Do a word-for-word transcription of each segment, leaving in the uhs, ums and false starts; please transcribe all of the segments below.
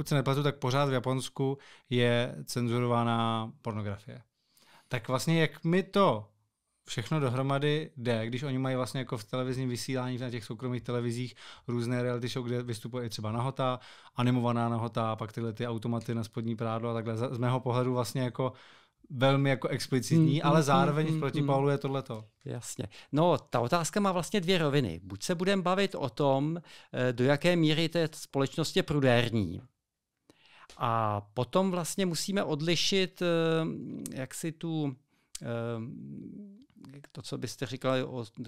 pokud se nepletu, tak pořád v Japonsku je cenzurovaná pornografie. Tak vlastně jak mi to všechno dohromady jde, když oni mají vlastně jako v televizním vysílání na těch soukromých televizích různé reality show, kde vystupuje třeba nahota, animovaná nahota, pak tyhle ty automaty na spodní prádlo a takhle. Z mého pohledu vlastně jako velmi jako explicitní, mm, ale zároveň mm, v protipálu mm, je tohleto. Jasně. No, ta otázka má vlastně dvě roviny. Buď se budeme bavit o tom, do jaké míry té společnost je prudérní. A potom vlastně musíme odlišit, jak si tu to, co byste říkali,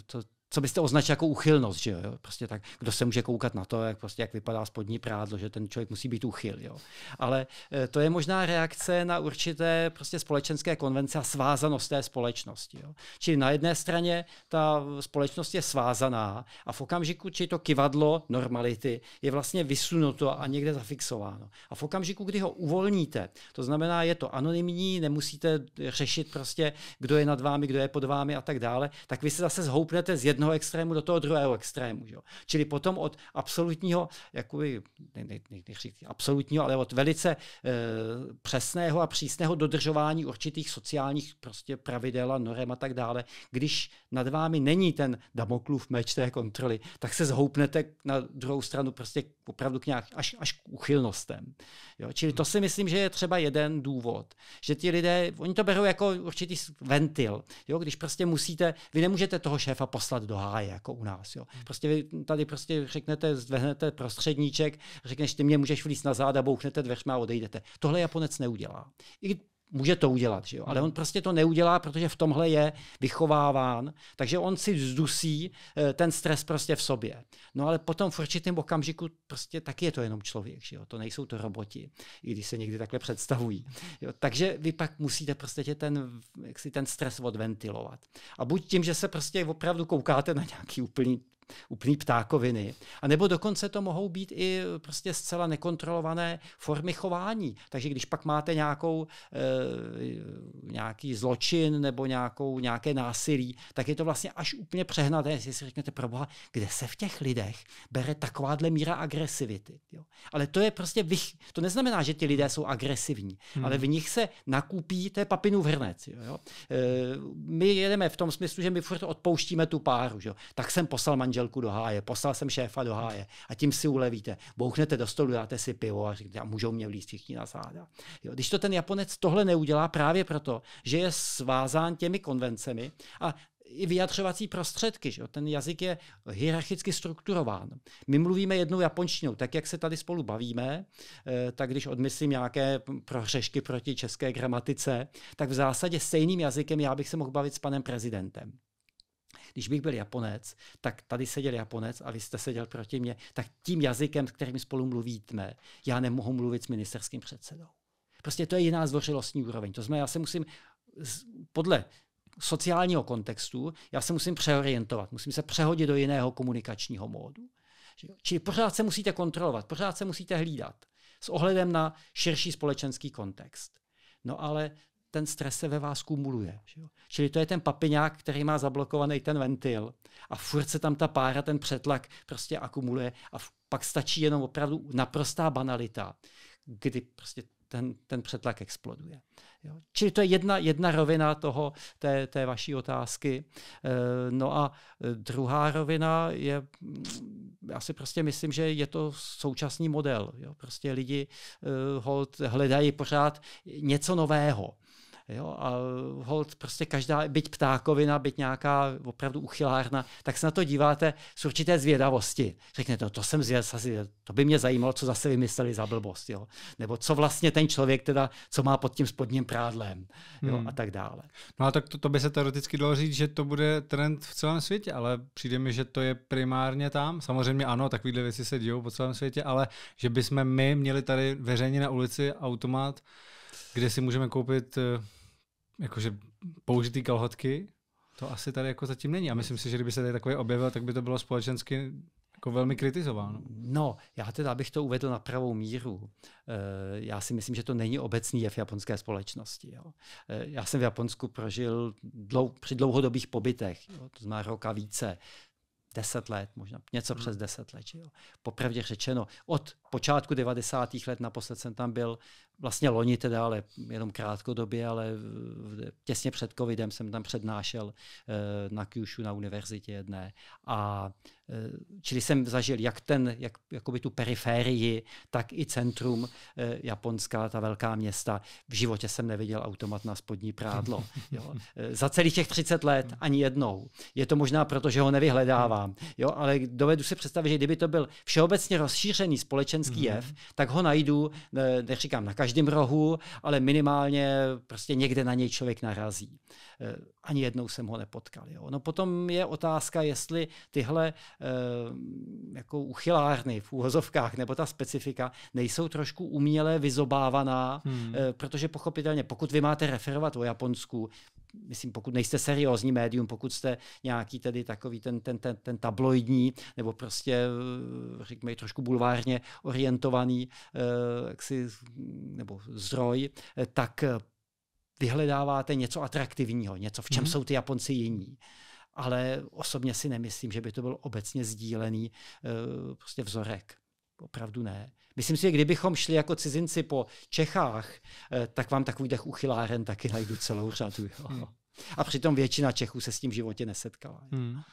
to, co byste označili jako úchylnost, že jo? Prostě tak, kdo se může koukat na to, jak, prostě, jak vypadá spodní prádlo, že ten člověk musí být úchyl, jo? Ale to je možná reakce na určité prostě společenské konvence a svázanost té společnosti, jo? Čili na jedné straně ta společnost je svázaná a v okamžiku, či to kyvadlo normality je vlastně vysunuto a někde zafixováno. A v okamžiku, kdy ho uvolníte, to znamená, je to anonymní, nemusíte řešit prostě, kdo je nad vámi, kdo je pod vámi a tak dále, tak vy se zase zhoupnete z jedno extrému do toho druhého extrému. Jo. Čili potom od absolutního, jakoby, ne, ne, ne, ne, absolutního, ale od velice e, přesného a přísného dodržování určitých sociálních prostě pravidel a norem a tak dále. Když nad vámi není ten Damoklův meč té kontroly, tak se zhoupnete na druhou stranu prostě opravdu k nějak, až, až k úchylnostem. Jo. Čili to si myslím, že je třeba jeden důvod, že ti lidé, oni to berou jako určitý ventil. Jo. Když prostě musíte, vy nemůžete toho šéfa poslat do háje, jako u nás. Jo. Prostě vy tady prostě řeknete, zdvehnete prostředníček, řekneš, ty mě můžeš vlíst na záda, bouchnete dveřma a odejdete. Tohle Japonec neudělá. I může to udělat, že jo? Ale on prostě to neudělá, protože v tomhle je vychováván, takže on si vzdusí ten stres prostě v sobě. No ale potom v určitém okamžiku prostě taky je to jenom člověk, že jo? To nejsou to roboti, i když se někdy takhle představují. Jo? Takže vy pak musíte prostě ten, jak si ten stres odventilovat. A buď tím, že se prostě opravdu koukáte na nějaký úplný úplný ptákoviny. A nebo dokonce to mohou být i prostě zcela nekontrolované formy chování. Takže když pak máte nějakou, e, nějaký zločin nebo nějakou, nějaké násilí, tak je to vlastně až úplně přehnaté, jestli si řeknete, proboha, kde se v těch lidech bere takováhle míra agresivity. Jo? Ale to je prostě, vych... to neznamená, že ti lidé jsou agresivní, hmm. ale v nich se nakupí té papinu v hrnec. Jo? E, my jedeme v tom smyslu, že my furt odpouštíme tu páru. Jo? Tak jsem poslal manžel do háje, poslal jsem šéfa do háje a tím si ulevíte. Bouchnete do stolu, dáte si pivo a říkáte, a můžou mě vlíst všichni na záda. Jo, když to ten Japonec tohle neudělá právě proto, že je svázán těmi konvencemi a i vyjadřovací prostředky, že jo? Ten jazyk je hierarchicky strukturován. My mluvíme jednou japonštinou, tak jak se tady spolu bavíme, tak když odmyslím nějaké prohřešky proti české gramatice, tak v zásadě stejným jazykem já bych se mohl bavit s panem prezidentem. Když bych byl Japonec, tak tady seděl Japonec a vy jste seděl proti mně, tak tím jazykem, kterým spolu mluvíme, já nemohu mluvit s ministerským předsedou. Prostě to je jiná zdvořilostní úroveň. To znamená, já se musím podle sociálního kontextu, já se musím přeorientovat, musím se přehodit do jiného komunikačního módu. Čili pořád se musíte kontrolovat, pořád se musíte hlídat s ohledem na širší společenský kontext. No ale ten stres se ve vás kumuluje. Že jo? Čili to je ten papiňák, který má zablokovaný ten ventil a furt se tam ta pára, ten přetlak prostě akumuluje a pak stačí jenom opravdu naprostá banalita, kdy prostě ten, ten přetlak exploduje. Jo? Čili to je jedna, jedna rovina toho, té, té vaší otázky. No a druhá rovina je, já si prostě myslím, že je to současný model. Jo? Prostě lidi holt hledají pořád něco nového. Jo, a holt prostě každá, byť ptákovina, byť nějaká opravdu uchylárna, tak se na to díváte s určité zvědavosti. Řeknete, no, to jsem zvědav, to by mě zajímalo, co zase vymysleli za blbost. Jo? Nebo co vlastně ten člověk teda, co má pod tím spodním prádlem, jo? Hmm. A tak dále. No a tak to, to by se teoreticky dalo říct, že to bude trend v celém světě, ale přijde mi, že to je primárně tam. Samozřejmě ano, takovýhle věci se dějou po celém světě, ale že bychom my měli tady veřejně na ulici automat, kde si můžeme koupit jakože použitý kalhotky, to asi tady jako zatím není. A myslím si, že kdyby se tady takové objevilo, tak by to bylo společensky jako velmi kritizováno. No, já teda bych to uvedl na pravou míru. Já si myslím, že to není obecný jev japonské společnosti. Jo. Já jsem v Japonsku prožil dlou, při dlouhodobých pobytech, jo, to znamená rok a více, deset let, možná něco hmm. přes deset let. Jo. Popravdě řečeno, od počátku devadesátých let, naposled jsem tam byl vlastně loni teda, ale jenom krátkodobě, ale těsně před covidem jsem tam přednášel na Kyushu na univerzitě jedné. A čili jsem zažil jak ten, jak, jakoby tu periférii, tak i centrum Japonska, ta velká města. V životě jsem neviděl automat na spodní prádlo. Jo. Za celých těch třicet let ani jednou. Je to možná proto, že ho nevyhledávám. Jo, ale dovedu si představit, že kdyby to byl všeobecně rozšířený společenský jev, tak ho najdu, neříkám na každém rohu, ale minimálně prostě někde na něj člověk narazí. Ani jednou jsem ho nepotkal. Jo. No potom je otázka, jestli tyhle jako uchylárny v úhozovkách nebo ta specifika nejsou trošku uměle vyzobávaná, hmm. protože pochopitelně, pokud vy máte referovat o Japonsku, myslím, pokud nejste seriózní médium, pokud jste nějaký tedy takový ten, ten, ten, ten tabloidní nebo prostě, řekněme, trošku bulvárně orientovaný jaksi, nebo zdroj, tak vyhledáváte něco atraktivního, něco, v čem hmm. jsou ty Japonci jiní. Ale osobně si nemyslím, že by to byl obecně sdílený prostě vzorek. Opravdu ne. Myslím si, že kdybychom šli jako cizinci po Čechách, tak vám takových uchyláren taky najdu celou řadu. Jo. A přitom většina Čechů se s tím v životě nesetkala. Hmm.